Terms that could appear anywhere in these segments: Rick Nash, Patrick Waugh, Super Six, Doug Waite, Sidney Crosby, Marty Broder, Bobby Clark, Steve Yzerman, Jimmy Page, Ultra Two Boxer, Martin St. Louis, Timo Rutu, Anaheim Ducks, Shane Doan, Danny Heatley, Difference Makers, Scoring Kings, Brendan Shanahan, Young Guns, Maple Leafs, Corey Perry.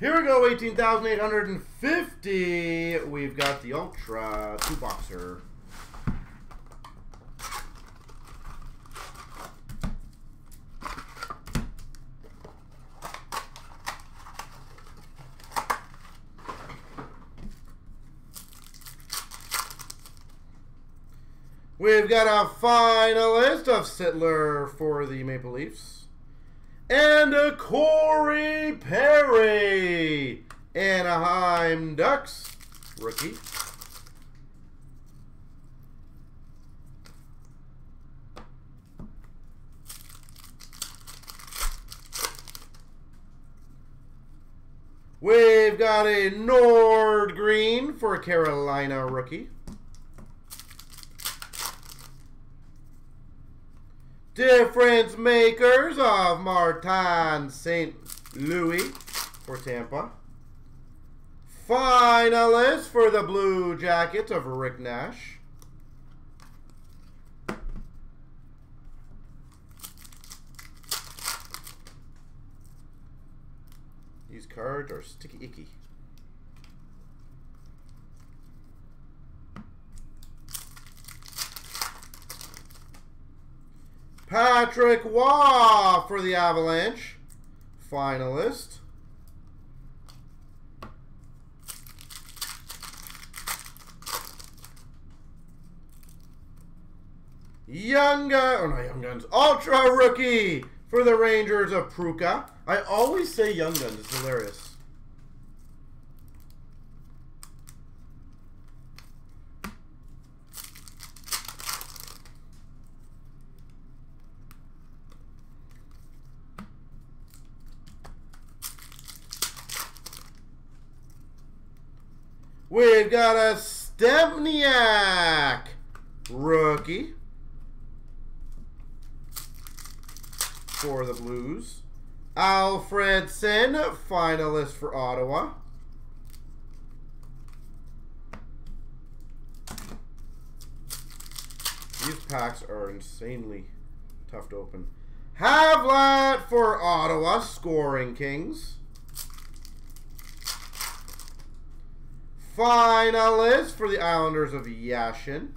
Here we go, 18,850. We've got the Ultra Two Boxer. We've got a finalist of Sittler for the Maple Leafs. And a Corey Perry, Anaheim Ducks, rookie. We've got a Nord Green for a Carolina rookie. Difference Makers of Martin St. Louis for Tampa. Finalist for the Blue Jackets of Rick Nash. These cards are sticky icky. Patrick Waugh for the Avalanche, finalist. Young Guns, Ultra Rookie for the Rangers of Pruka. I always say Young Guns, it's hilarious. We've got a Stepniak rookie for the Blues. Alfredson, finalist for Ottawa. These packs are insanely tough to open. Havlat for Ottawa, Scoring Kings. Finalist for the Islanders of Yashin.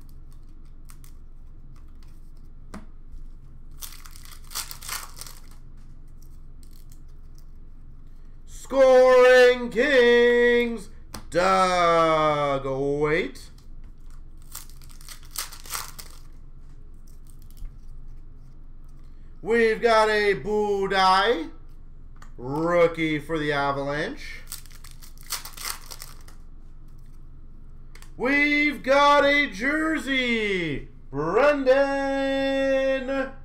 Scoring Kings, Doug Waite. We've got a Budai, rookie for the Avalanche. We've got a jersey, Brendan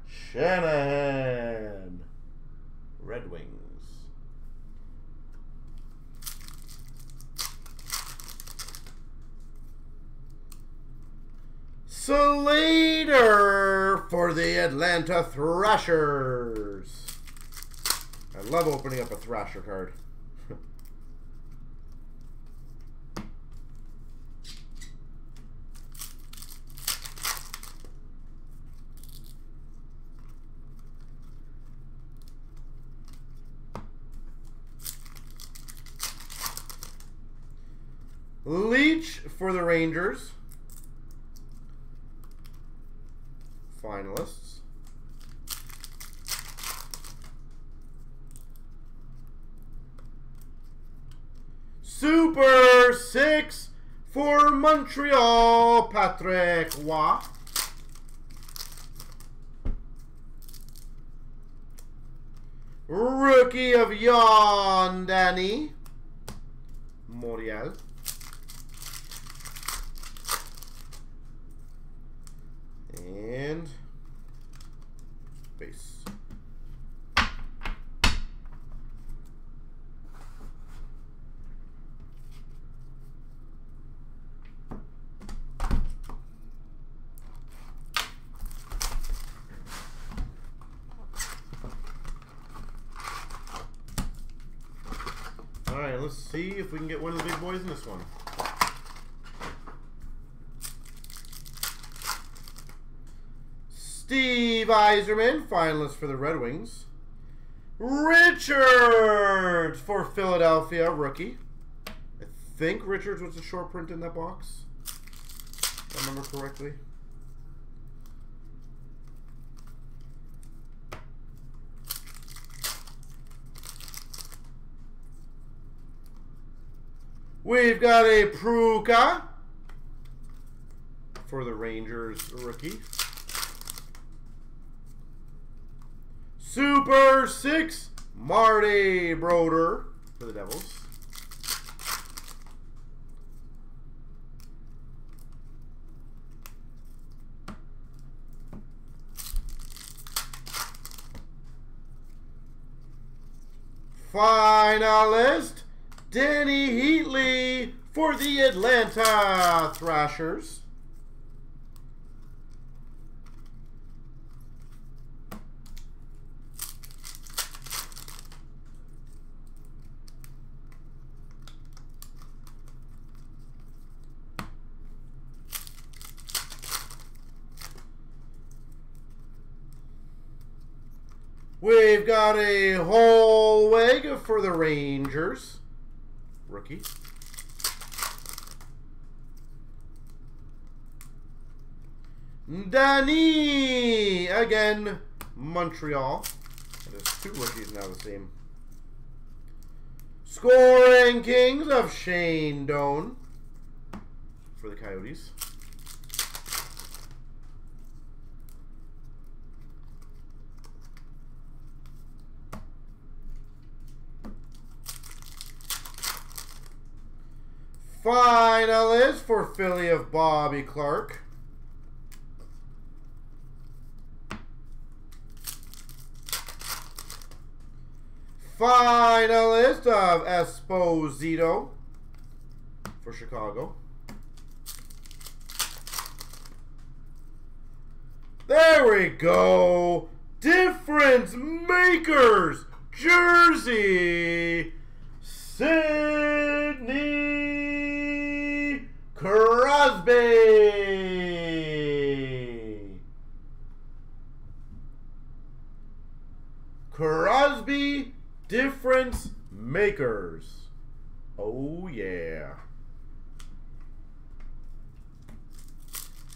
Shanahan, Red Wings. Slater for the Atlanta Thrashers. I love opening up a Thrasher card. Leach for the Rangers, finalists. Super Six for Montreal, Patrick Waugh. Rookie of Yandani, Montreal. And base. All right, let's see if we can get one of the big boys in this one. Steve Yzerman, finalist for the Red Wings. Richards for Philadelphia, rookie. I think Richards was a short print in that box, if I remember correctly. We've got a Pruka for the Rangers, rookie. Super Six, Marty Broder for the Devils. Finalist, Danny Heatley for the Atlanta Thrashers. We've got a Holweg for the Rangers, rookie. Danny, again, Montreal. That is two rookies now the same. Scoring Kings of Shane Doan for the Coyotes. Finalist for Philly of Bobby Clark. Finalist of Esposito for Chicago. There we go. Difference Makers, jersey, Sidney Crosby. Crosby, Difference Makers. Oh yeah.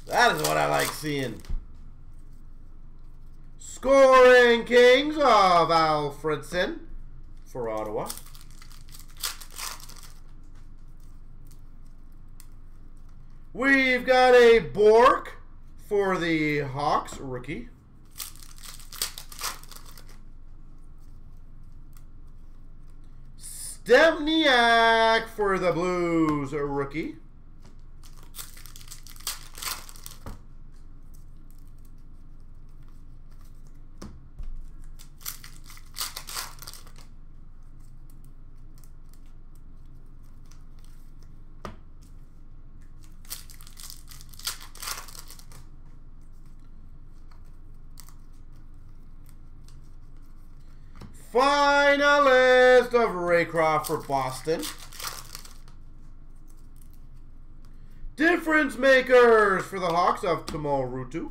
That is what I like seeing. Scoring Kings of Alfredson for Ottawa. We've got a Bork for the Hawks, rookie. Stepniak for the Blues, rookie. Finalist of Raycroft for Boston. Difference Makers for the Hawks of Timo Rutu.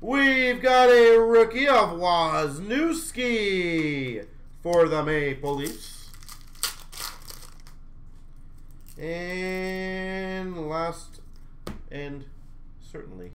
We've got a rookie of Wisniewski for the Maple Leafs. And last and certainly.